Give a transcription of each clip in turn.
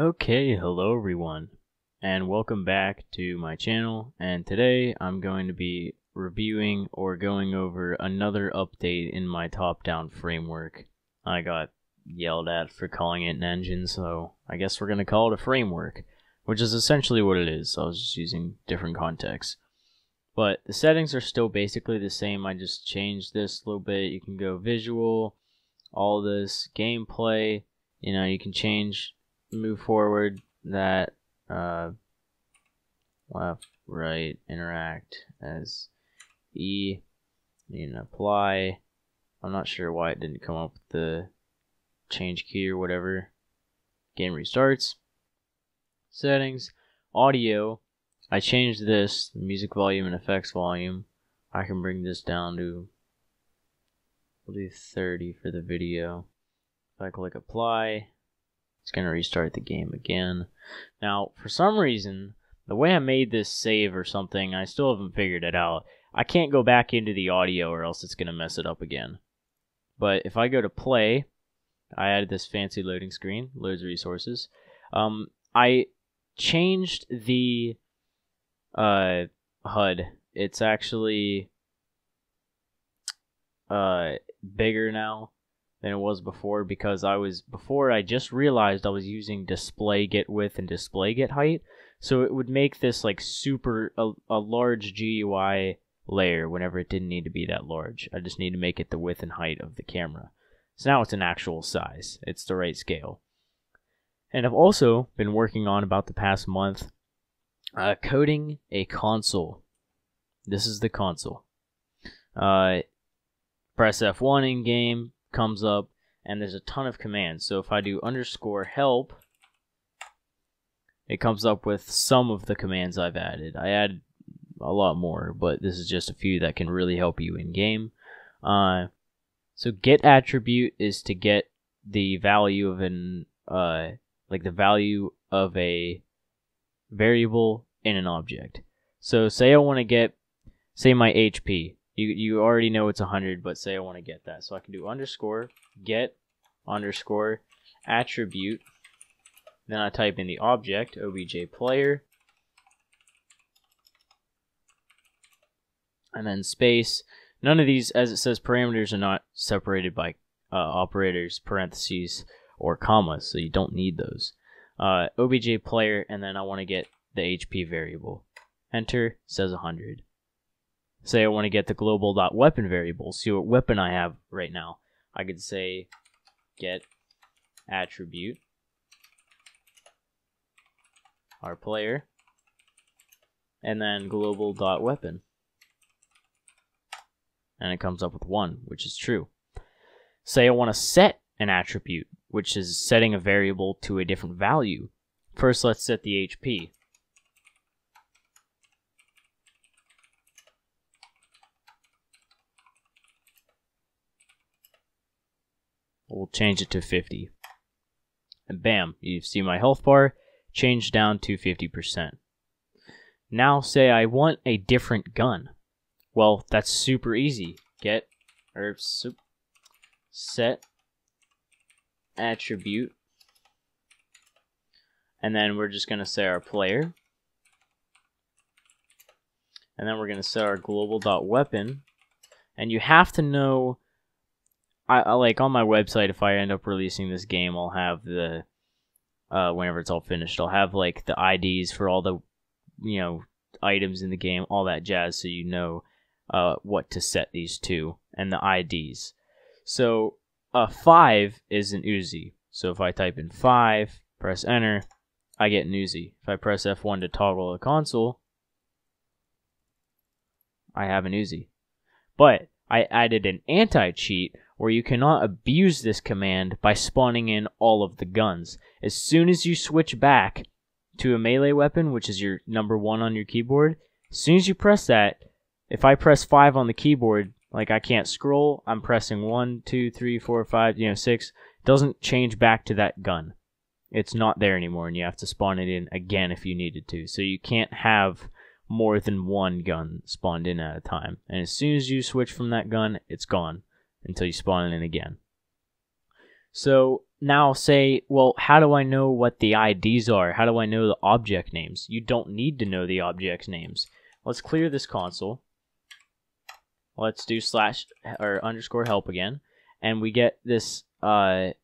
Okay, hello everyone, and welcome back to my channel, and today I'm going to be reviewing or going over another update in my top-down framework. I got yelled at for calling it an engine, so I guess we're going to call it a framework, which is essentially what it is. I was just using different contexts. But the settings are still basically the same. I just changed this a little bit. You can go visual, all this, gameplay, you know, you can change... move forward, that, left, right, interact as E, you can apply. I'm not sure why it didn't come up with the change key or whatever. Game restarts, settings, audio. I changed this, music volume and effects volume. I can bring this down to, we'll do 30 for the video. If I click apply, it's going to restart the game again. Now, for some reason, the way I made this save or something, I still haven't figured it out. I can't go back into the audio or else it's going to mess it up again. But if I go to play, I added this fancy loading screen, loads of resources. I changed the HUD. It's actually bigger now than it was before, because I just realized I was using display get width and display get height, so it would make this like super a large GUI layer whenever it didn't need to be that large. I just need to make it the width and height of the camera, so now it's an actual size, it's the right scale. And I've also been working on, about the past month, coding a console. This is the console. Press F1 in game, comes up, and there's a ton of commands. So if I do _help, it comes up with some of the commands I've added. I add a lot more, but this is just a few that can really help you in game. So get attribute is to get the value of an the value of a variable in an object. So say I want to get, say, my HP. You already know it's 100, but say I want to get that. So I can do _get_attribute. Then I type in the object, OBJ player. And then space. None of these, as it says, parameters are not separated by operators, parentheses, or commas. So you don't need those. OBJ player, and then I want to get the HP variable. Enter, says 100. Say I want to get the global.weapon variable, see what weapon I have right now. I could say get attribute our player and then global.weapon, and it comes up with 1, which is true. Say I want to set an attribute, which is setting a variable to a different value. First, let's set the HP. We'll change it to 50. And bam, you see my health bar changed down to 50%. Now say I want a different gun. Well, that's super easy. Get, set attribute. And then we're just going to say our player. And then we're going to set our global.weapon. And you have to know... I like, on my website, if I end up releasing this game, I'll have the, whenever it's all finished, I'll have like the IDs for all the, you know, items in the game, all that jazz, so you know what to set these to, and the IDs. So, 5 is an Uzi. So if I type in 5, press enter, I get an Uzi. If I press F1 to toggle the console, I have an Uzi. But I added an anti-cheat, where you cannot abuse this command by spawning in all of the guns. As soon as you switch back to a melee weapon, which is your #1 on your keyboard, as soon as you press that, if I press 5 on the keyboard, like I can't scroll, I'm pressing 1, 2, 3, 4, 5, you know, 6, doesn't change back to that gun. It's not there anymore, and you have to spawn it in again if you needed to. So you can't have more than one gun spawned in at a time. And as soon as you switch from that gun, it's gone, until you spawn it in again. So now say, well, how do I know what the IDs are? How do I know the object names? You don't need to know the object names. Let's clear this console. Let's do /underscore help again, and we get this show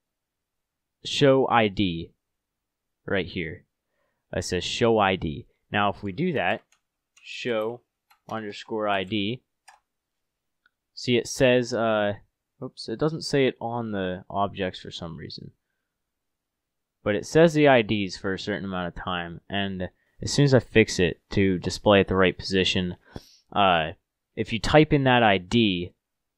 ID right here. It says show ID. Now, if we do that, show underscore ID. See, it says, oops, it doesn't say it on the objects for some reason, but it says the IDs for a certain amount of time, and as soon as I fix it to display at the right position, if you type in that ID,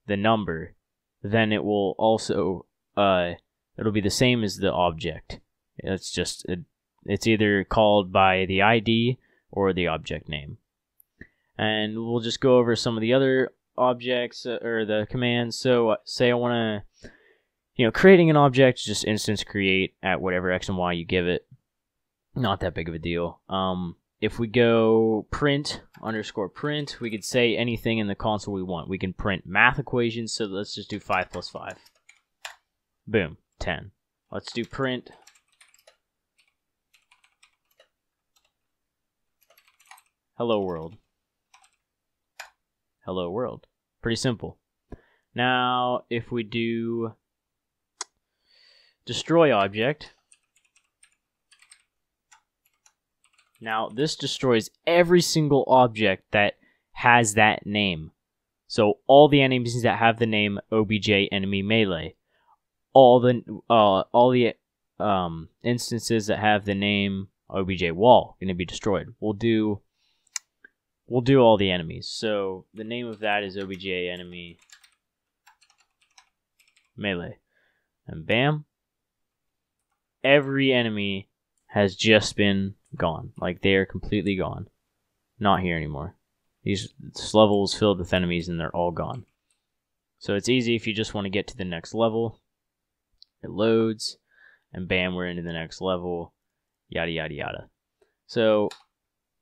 the number, then it will also, it'll be the same as the object. It's just, it's either called by the ID or the object name. And we'll just go over some of the other objects or the commands. So say I want to, creating an object, just instance create at whatever X and Y you give it. Not that big of a deal. If we go print underscore print, we could say anything in the console we want. We can print math equations. So let's just do 5 plus 5. Boom, 10. Let's do print. Hello world. Hello world. Pretty simple. Now, if we do destroy object, now this destroys every single object that has that name. So all the enemies that have the name OBJ Enemy Melee, all the instances that have the name OBJ Wall going to be destroyed. We'll do all the enemies. So the name of that is OBJ Enemy Melee. And bam. Every enemy has just been gone. Like, they are completely gone. Not here anymore. This level is filled with enemies and they're all gone. So it's easy if you just want to get to the next level. It loads. And bam, we're into the next level. Yada, yada, yada. So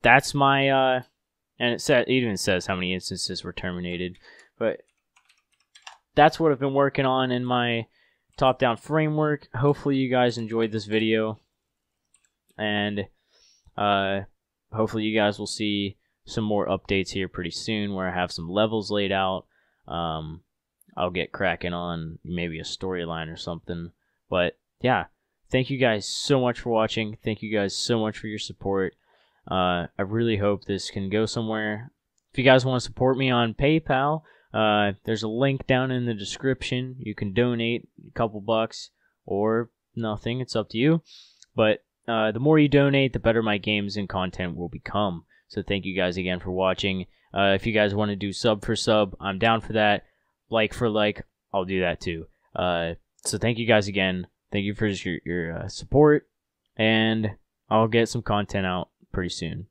that's my... and it even says how many instances were terminated. But that's what I've been working on in my top-down framework. Hopefully you guys enjoyed this video. And hopefully you guys will see some more updates here pretty soon where I have some levels laid out. I'll get cracking on maybe a storyline or something. But yeah, thank you guys so much for watching. Thank you guys so much for your support. I really hope this can go somewhere. If you guys want to support me on PayPal, there's a link down in the description. You can donate a couple bucks or nothing. It's up to you. But the more you donate, the better my games and content will become. So thank you guys again for watching. If you guys want to do sub for sub, I'm down for that. Like for like, I'll do that too. So thank you guys again. Thank you for your support. And I'll get some content out pretty soon.